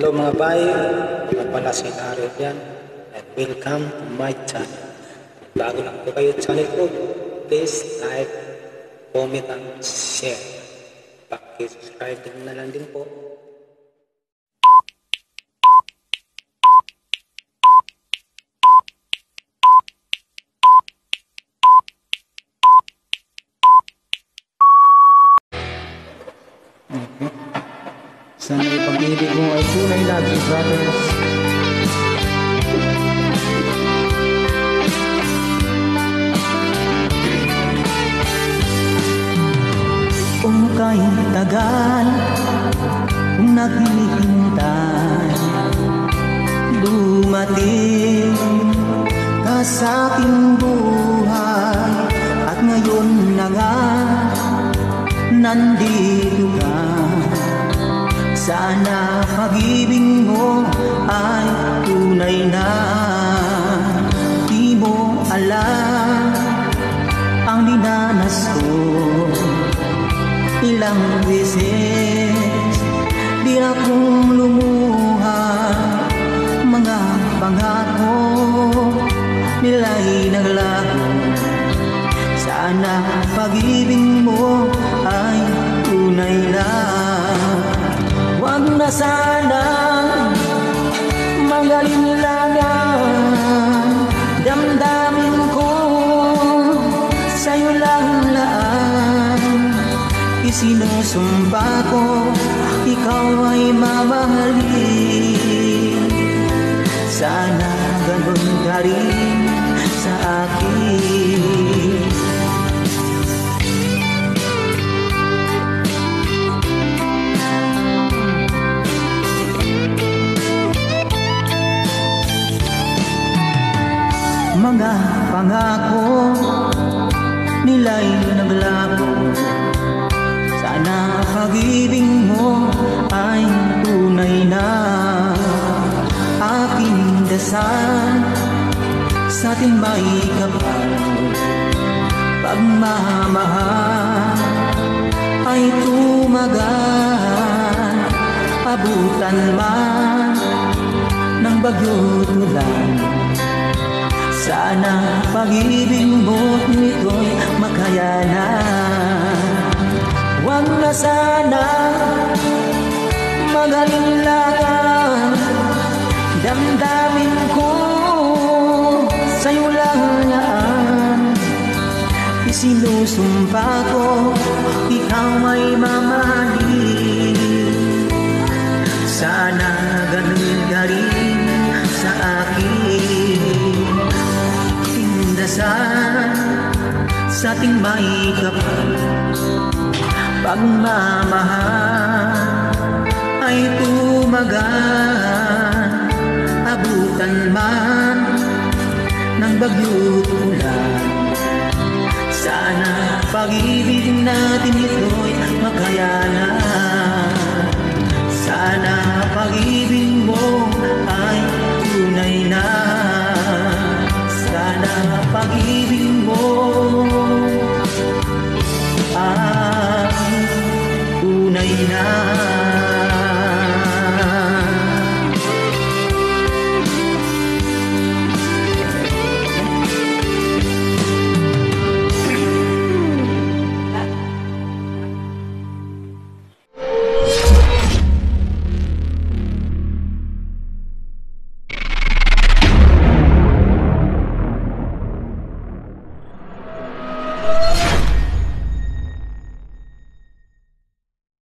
Hello mga bay, ako pala si Nario yan, and welcome to my channel. Bago lang po kayo channel ko, please like, comment, and share. Pakisubscribe din na lang din po. Sana ay pag-ibig mo ay tunay natin, brothers. Kung kay tagal naghihintay, dumating ka sa aking buhay. At ngayon na nga nandito ka. Sana pag-ibig mo ay tunay na. Di mo alam ang dinanas ko. Ilang beses di akong lumuha. Mga pangako nila'y naglaho. Sana pag-ibig mo ay tunay na. Huwag na sana magalinlangan, damdamin ko sa'yo lang laan. Isinusumpa ko, ikaw ay mamahalin. Sana ganun ka rin sa akin. Mga pangako nila'y naglago. Sana pag-ibig mo ay tunay na. Aking dasal sa ating may kapal. Pagmamahal ay tumagal. Abutan man ng bagyo tulan. Sana pag-ibig mo nito'y makayanan. Huwag na sana magalinlangan, damdamin ko sa'yo lang laan. Isinusumpa ko, ikaw ay mamahalin. Sana ganun ka rin sa akin. Dasal sa ating may kapal. Pagmamahal ay tumagal.